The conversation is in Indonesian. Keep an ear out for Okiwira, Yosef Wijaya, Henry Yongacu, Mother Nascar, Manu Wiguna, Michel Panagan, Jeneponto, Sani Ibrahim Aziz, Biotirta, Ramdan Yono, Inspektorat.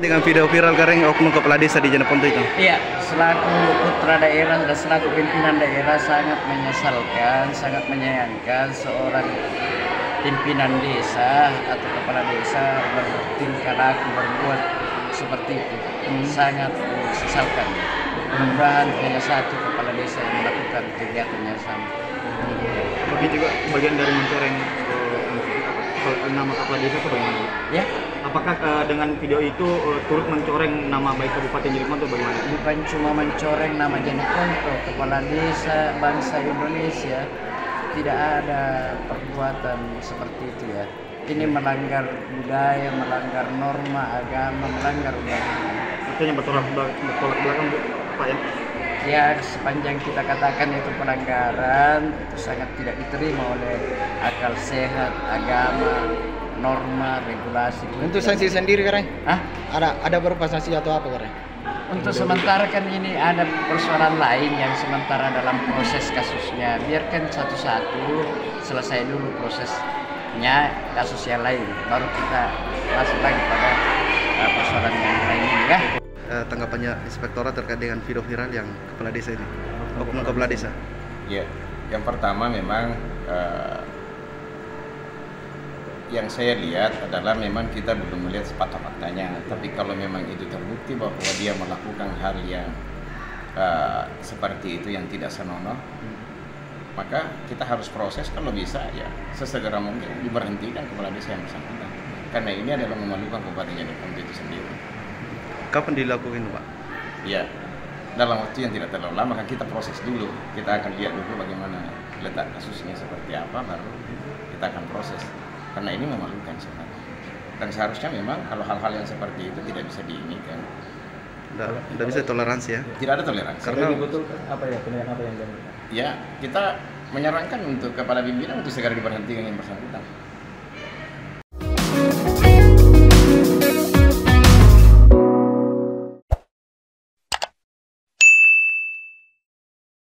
Dengan video viral kering oknum kepala desa di Jeneponto itu? Iya, selaku putra daerah dan selaku pimpinan daerah sangat menyesalkan, sangat menyayangkan seorang pimpinan desa atau kepala desa bertingkah laku berbuat seperti itu. Sangat disesalkan. Mudah-mudahan hanya satu kepala desa yang melakukan kegiatannya sama. Tapi juga bagian dari mencoreng nama kepala desa itu bagaimana? Ya. Apakah dengan video itu turut mencoreng nama baik Kabupaten Jeneponto bagaimana? Bukan cuma mencoreng nama Jeneponto, kepala desa, bangsa Indonesia, tidak ada perbuatan seperti itu ya. Ini melanggar budaya, melanggar norma agama, melanggar undang-undang. Artinya bertolak belakang Pak ya? Ya, sepanjang kita katakan itu pelanggaran, itu sangat tidak diterima oleh akal sehat, agama, norma, regulasi. Untuk sanksi sendiri keren? Hah? Ada berapa sanksi atau apa keren? Untuk sementara kan ini ada persoalan lain yang sementara dalam proses kasusnya. Biarkan satu-satu selesai dulu prosesnya, kasus yang lain. Baru kita masuk lagi pada persoalan yang lain ini ya. Tanggapannya Inspektorat terkait dengan video viral yang kepala desa ini, oknum kepala desa? Iya, yang pertama memang yang saya lihat adalah memang kita belum melihat sepatah faktanya, tapi kalau memang itu terbukti bahwa dia melakukan hal yang seperti itu yang tidak senonoh, maka kita harus proses kalau bisa ya sesegera mungkin diberhentikan kepala desa yang bersangkutan, karena ini adalah memalukan Kabupaten Jeneponto itu sendiri. Kapan dilakukan Pak? Ya, dalam waktu yang tidak terlalu lama, kan kita proses dulu, kita akan lihat dulu bagaimana letak kasusnya seperti apa, baru kita akan proses. Karena ini memalukan sebenarnya. Dan seharusnya memang kalau hal-hal yang seperti itu tidak bisa diinikan. Tidak bisa toleransi ya? Tidak ada toleransi. Karena betul apa ya, penilaian apa yang dilakukan? Ya, kita menyarankan untuk kepala pimpinan untuk segera diberhentikan yang bersangkutan.